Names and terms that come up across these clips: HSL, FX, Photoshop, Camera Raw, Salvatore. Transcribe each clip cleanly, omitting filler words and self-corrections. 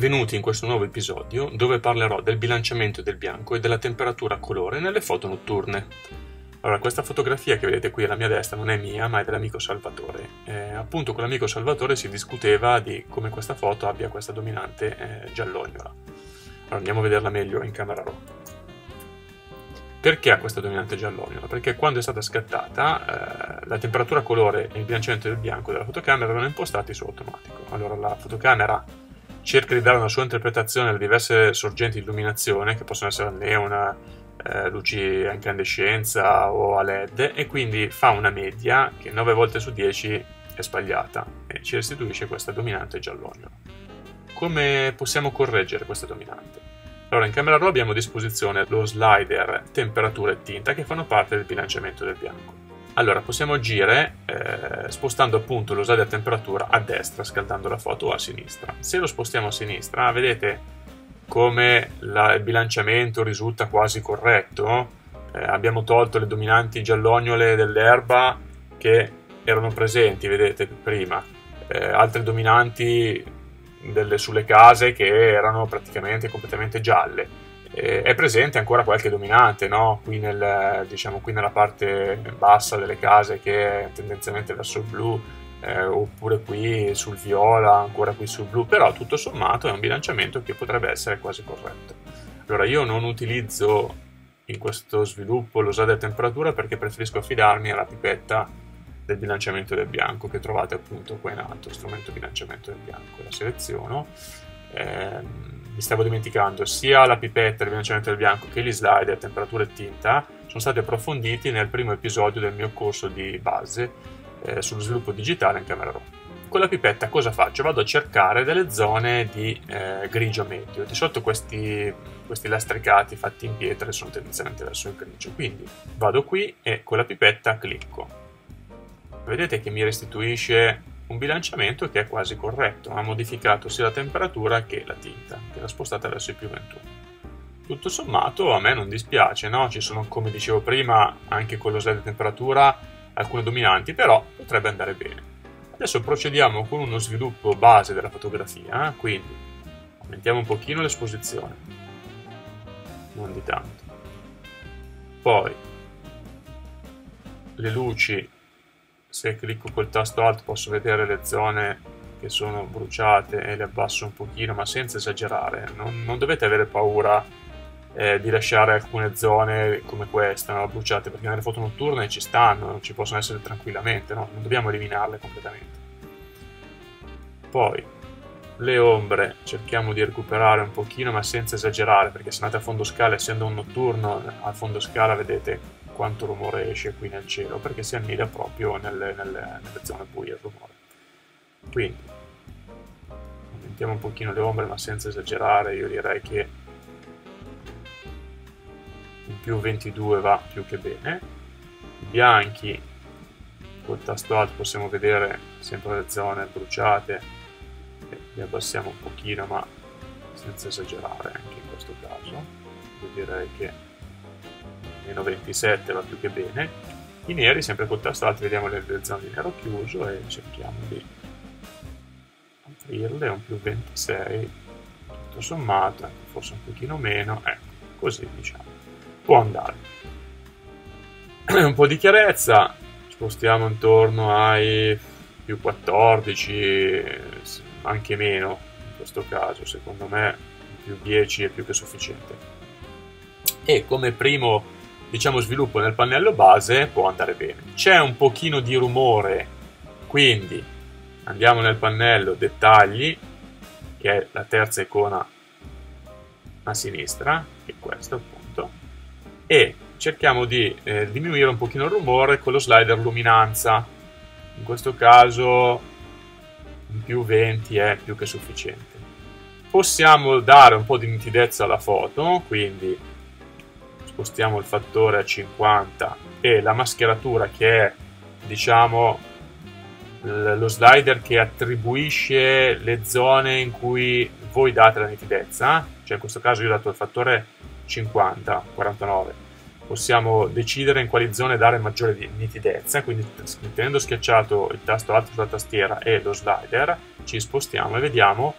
Benvenuti in questo nuovo episodio dove parlerò del bilanciamento del bianco e della temperatura a colore nelle foto notturne. Allora, questa fotografia che vedete qui alla mia destra non è mia, ma è dell'amico Salvatore. Appunto con l'amico Salvatore si discuteva di come questa foto abbia questa dominante giallognola. Allora, andiamo a vederla meglio in Camera Raw. Perché ha questa dominante giallognola? Perché quando è stata scattata la temperatura a colore e il bilanciamento del bianco della fotocamera erano impostati su automatico. Allora la fotocamera cerca di dare una sua interpretazione alle diverse sorgenti di illuminazione, che possono essere al neon, luci a incandescenza o a LED, e quindi fa una media che 9 volte su 10 è sbagliata e ci restituisce questa dominante giallognola. Come possiamo correggere questa dominante? Allora, in Camera Raw abbiamo a disposizione lo slider temperatura e tinta che fanno parte del bilanciamento del bianco. Allora, possiamo agire spostando appunto lo slider temperatura a destra, scaldando la foto, o a sinistra. Se lo spostiamo a sinistra, vedete come il bilanciamento risulta quasi corretto. Abbiamo tolto le dominanti giallognole dell'erba che erano presenti, vedete, prima. Altre dominanti sulle case che erano praticamente completamente gialle. È presente ancora qualche dominante, no? Qui, diciamo qui nella parte bassa delle case, che è tendenzialmente verso il blu, oppure qui sul viola, ancora qui sul blu, però tutto sommato è un bilanciamento che potrebbe essere quasi corretto. Allora, io non utilizzo in questo sviluppo lo slider temperatura perché preferisco affidarmi alla pipetta del bilanciamento del bianco che trovate appunto qua in alto, strumento bilanciamento del bianco, la seleziono. Mi stavo dimenticando, sia la pipetta del bilanciamento del bianco che gli slider temperatura e tinta sono stati approfonditi nel primo episodio del mio corso di base sullo sviluppo digitale in Camera Raw. Con la pipetta cosa faccio? Vado a cercare delle zone di grigio medio. Di solito questi lastricati fatti in pietra sono tendenzialmente verso il grigio, quindi vado qui e con la pipetta clicco. Vedete che mi restituisce un bilanciamento che è quasi corretto, ha modificato sia la temperatura che la tinta, che l'ha spostata verso i +21. Tutto sommato a me non dispiace, no? Ci sono, come dicevo prima, anche con lo slider temperatura alcune dominanti, però potrebbe andare bene. Adesso procediamo con uno sviluppo base della fotografia, quindi aumentiamo un pochino l'esposizione, non di tanto. Poi le luci. Se clicco col tasto Alt posso vedere le zone che sono bruciate e le abbasso un pochino, ma senza esagerare. Non dovete avere paura di lasciare alcune zone come questa, no, bruciate, perché nelle foto notturne ci stanno, ci possono essere tranquillamente, no? Non dobbiamo eliminarle completamente. Poi le ombre cerchiamo di recuperare un pochino, ma senza esagerare, perché se andate a fondo scala, essendo un notturno, a fondo scala vedete quanto rumore esce qui nel cielo, perché si annida proprio nelle zone buie il rumore. Quindi aumentiamo un pochino le ombre, ma senza esagerare. Io direi che un +22 va più che bene. I bianchi col tasto Alt possiamo vedere sempre le zone bruciate, li abbassiamo un pochino, ma senza esagerare anche in questo caso. Io direi che -27 va più che bene. I neri, sempre col tasto Alt, vediamo le zone di nero chiuso e cerchiamo di aprirle, un +26, tutto sommato, forse un pochino meno, ecco, così diciamo, può andare. Un po' di chiarezza, spostiamo intorno ai +14, anche meno in questo caso, secondo me +10 è più che sufficiente. E come primo, diciamo, sviluppo nel pannello base può andare bene. C'è un pochino di rumore, quindi andiamo nel pannello dettagli, che è la terza icona a sinistra, che è questo appunto, e cerchiamo di diminuire un pochino il rumore con lo slider luminanza. In questo caso un +20 è più che sufficiente. Possiamo dare un po' di nitidezza alla foto, quindi spostiamo il fattore a 50 e la mascheratura, che è, diciamo, lo slider che attribuisce le zone in cui voi date la nitidezza, cioè in questo caso io ho dato il fattore 50, 49, possiamo decidere in quali zone dare maggiore nitidezza, quindi tenendo schiacciato il tasto Alt sulla tastiera e lo slider ci spostiamo e vediamo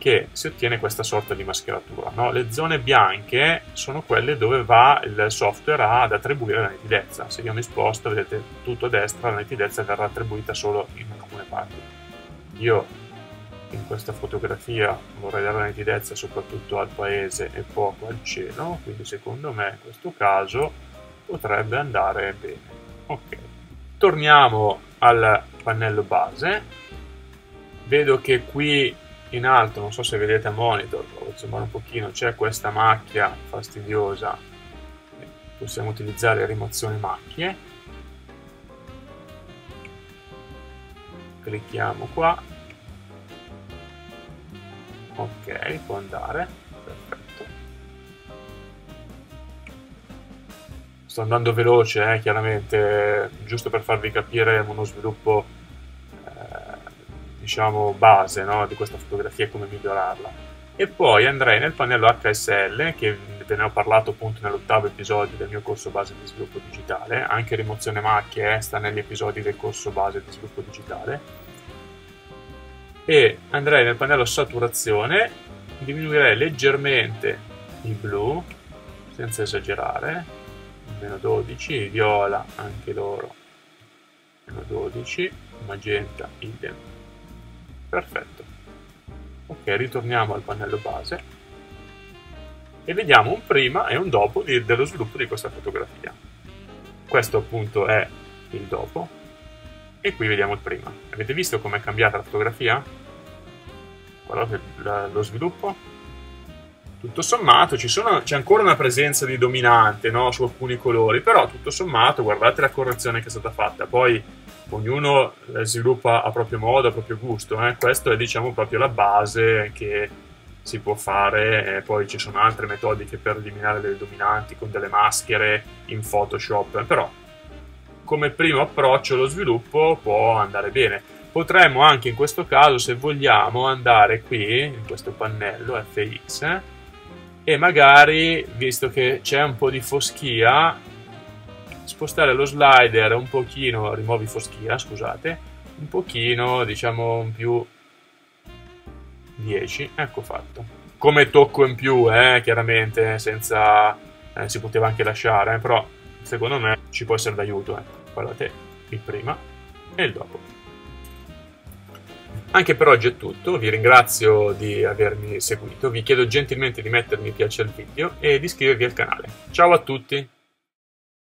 che si ottiene questa sorta di mascheratura, no? Le zone bianche sono quelle dove va il software ad attribuire la nitidezza. Se io mi sposto, vedete, tutto a destra la nitidezza verrà attribuita solo in alcune parti. Io in questa fotografia vorrei dare la nitidezza soprattutto al paese e poco al cielo, quindi secondo me in questo caso potrebbe andare bene. Ok, torniamo al pannello base. Vedo che qui in alto, non so se vedete a monitor, provo a zoomare un pochino, c'è questa macchia fastidiosa. Possiamo utilizzare rimozione macchie, clicchiamo qua, ok, può andare, perfetto. Sto andando veloce, chiaramente, giusto per farvi capire uno sviluppo diciamo base, no, di questa fotografia e come migliorarla. E poi andrei nel pannello HSL, che ve ne ho parlato appunto nell'ottavo episodio del mio corso base di sviluppo digitale, anche rimozione macchie sta negli episodi del corso base di sviluppo digitale, e andrei nel pannello saturazione, diminuirei leggermente il blu, senza esagerare, meno 12, il viola anche loro, meno 12, magenta idem. Perfetto. Ok, ritorniamo al pannello base e vediamo un prima e un dopo dello sviluppo di questa fotografia. Questo appunto è il dopo e qui vediamo il prima. Avete visto com'è cambiata la fotografia? Guardate lo sviluppo. Tutto sommato c'è ancora una presenza di dominante, no, su alcuni colori, però tutto sommato guardate la correzione che è stata fatta. Poi ognuno sviluppa a proprio modo, a proprio gusto, eh? Questa è diciamo proprio la base che si può fare, poi ci sono altre metodiche per eliminare delle dominanti con delle maschere in Photoshop, però come primo approccio lo sviluppo può andare bene. Potremmo anche in questo caso, se vogliamo, andare qui in questo pannello FX e magari, visto che c'è un po' di foschia, spostare lo slider un pochino, rimuovi foschia, scusate, un pochino, diciamo in più 10, ecco fatto. Come tocco in più, chiaramente, senza, si poteva anche lasciare, però secondo me ci può essere d'aiuto, Guardate il prima e il dopo. Anche per oggi è tutto, vi ringrazio di avermi seguito, vi chiedo gentilmente di mettere mi piace al video e di iscrivervi al canale. Ciao a tutti!